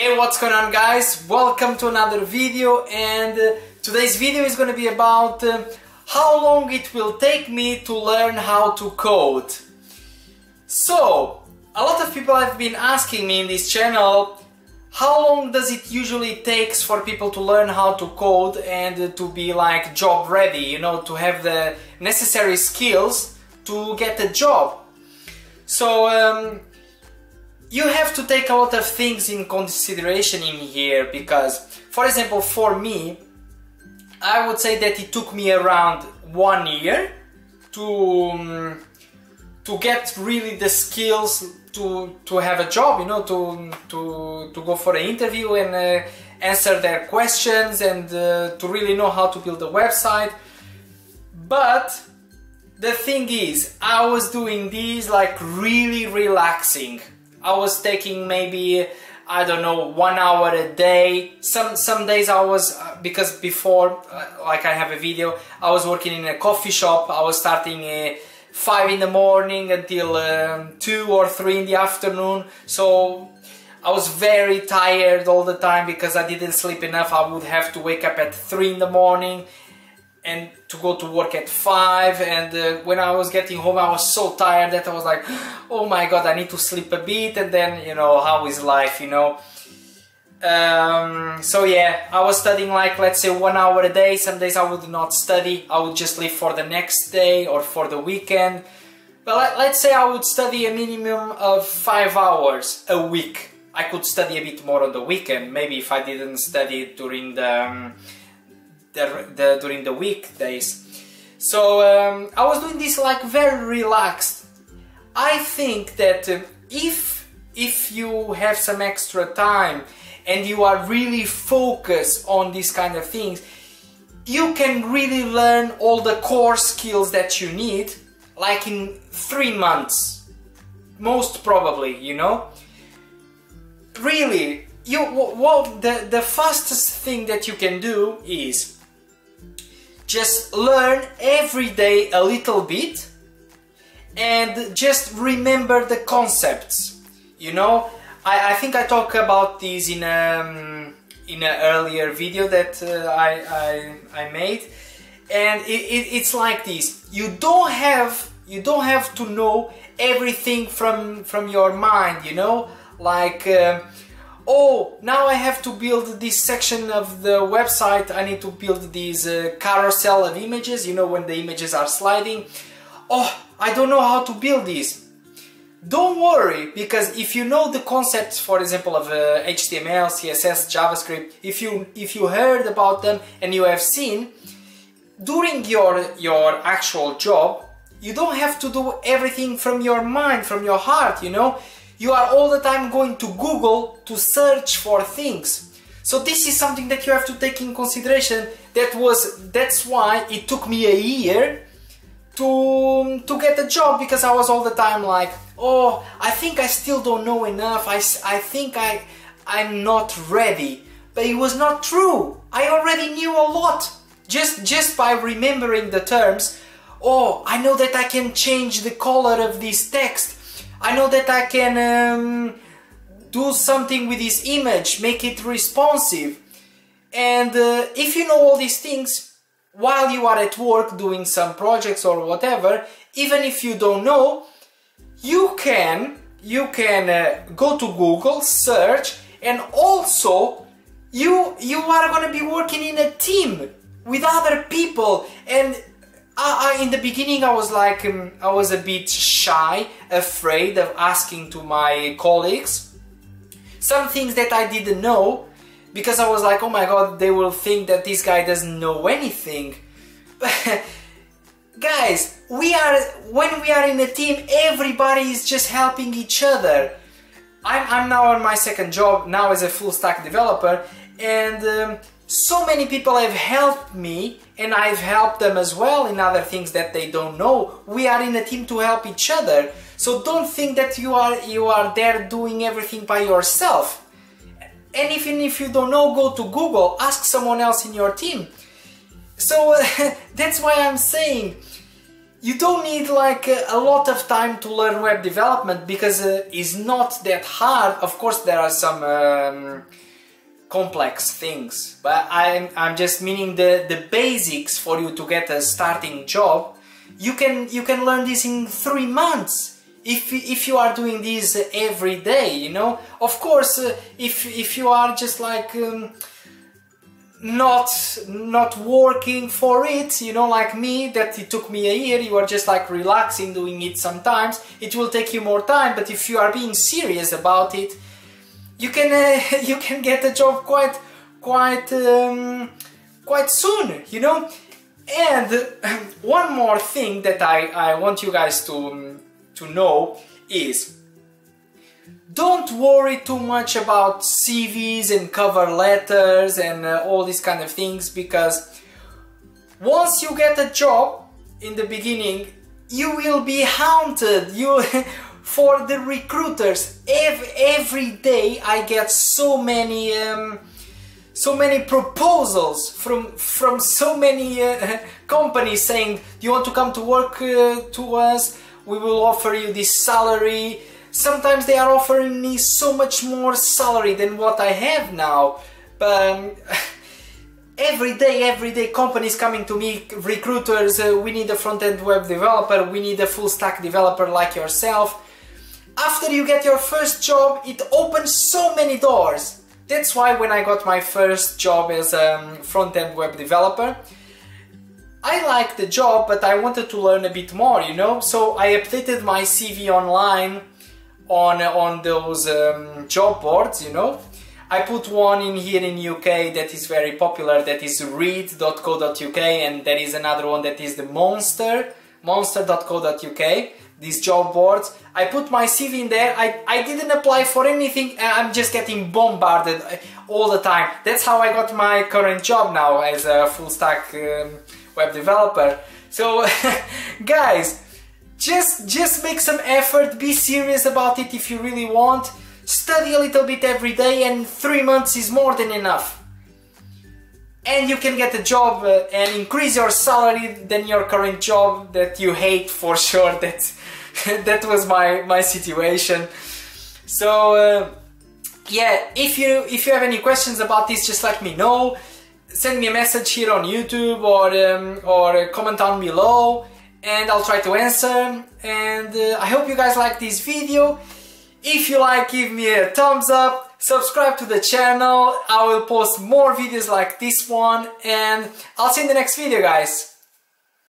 Hey, what's going on, guys? Welcome to another video, and today's video is going to be about how long it will take me to learn how to code. So a lot of people have been asking me in this channel, how long does it usually takes for people to learn how to code and to be like job ready, you know, to have the necessary skills to get a job. So you have to take a lot of things in consideration in here, because for example, for me, I would say that it took me around 1 year to get really the skills to have a job, you know, to go for an interview and answer their questions and to really know how to build a website. But the thing is, I was doing this like really relaxing. I was taking maybe, I don't know, 1 hour a day. Some days I was, because before, like I have a video, I was working in a coffee shop. I was starting 5 in the morning until 2 or 3 in the afternoon. So I was very tired all the time because I didn't sleep enough. I would have to wake up at 3 in the morning and to go to work at 5, and when I was getting home I was so tired that I was like, oh my god, I need to sleep a bit. And then, you know, how is life, you know? So yeah, I was studying like, let's say, 1 hour a day. Some days I would not study, I would just leave for the next day or for the weekend. But let's say I would study a minimum of 5 hours a week. I could study a bit more on the weekend, maybe, if I didn't study during the weekdays. So I was doing this like very relaxed. I think that if you have some extra time and you are really focused on these kind of things, you can really learn all the core skills that you need like in 3 months, most probably, you know. Really, the fastest thing that you can do is just learn every day a little bit and just remember the concepts, you know. I think I talked about this in an earlier video that I made, and it's like this. You don't have to know everything from your mind, you know, like oh, now I have to build this section of the website, I need to build this carousel of images, you know, when the images are sliding. Oh, I don't know how to build this. Don't worry, because if you know the concepts, for example, of HTML, CSS, JavaScript, if you heard about them and you have seen, during your actual job, you don't have to do everything from your mind, from your heart, you know. You are all the time going to Google to search for things. So this is something that you have to take in consideration. That's why it took me a year to get a job, because I was all the time like, oh, I think I still don't know enough. I think I'm not ready. But it was not true. I already knew a lot just by remembering the terms. Oh, I know that I can change the color of this text. I know that I can do something with this image, make it responsive. And if you know all these things while you are at work doing some projects or whatever, even if you don't know, you can go to Google, search, and also you are going to be working in a team with other people. And in the beginning I was like, I was a bit shy, afraid of asking to my colleagues some things that I didn't know, because I was like, oh my god, they will think that this guy doesn't know anything. Guys, when we are in a team, everybody is just helping each other. I'm now on my second job, now as a full stack developer, and so many people have helped me, and I've helped them as well in other things that they don't know. We are in a team to help each other. So don't think that you are there doing everything by yourself. And even if you don't know, go to Google, ask someone else in your team. So that's why I'm saying, You don't need like a lot of time to learn web development because it's not that hard. Of course there are some complex things, but I'm just meaning the basics for you to get a starting job. You can learn this in 3 months if you are doing this every day, you know. Of course if you are just like not working for it, you know, like me, that it took me a year, you are just like relaxing doing it, sometimes it will take you more time. But if you are being serious about it, you can get a job quite soon, you know. And one more thing that I want you guys to know is, don't worry too much about CVs and cover letters and all these kind of things, because once you get a job in the beginning, you will be haunted. For the recruiters. Every day I get so many proposals from so many companies saying, "Do you want to come to work to us? We will offer you this salary." Sometimes they are offering me so much more salary than what I have now. But every day companies coming to me, recruiters, "We need a front-end web developer, we need a full-stack developer like yourself." After you get your first job, it opens so many doors. That's why when I got my first job as a front-end web developer, I liked the job, but I wanted to learn a bit more, you know. So I updated my CV online on those job boards, you know. I put one in here in UK that is very popular, that is Reed.co.uk, and there is another one that is the Monster.co.uk, these job boards. I put my CV in there. I didn't apply for anything, and I'm just getting bombarded all the time. That's how I got my current job now as a full stack web developer. So guys, just make some effort, be serious about it if you really want. Study a little bit every day, and 3 months is more than enough. And you can get a job and increase your salary than your current job that you hate, for sure. That was my situation. So yeah, if you have any questions about this, just let me know. Send me a message here on YouTube or comment down below, and I'll try to answer. And I hope you guys like this video. If you like, give me a thumbs up, subscribe to the channel. I will post more videos like this one, and I'll see you in the next video, guys.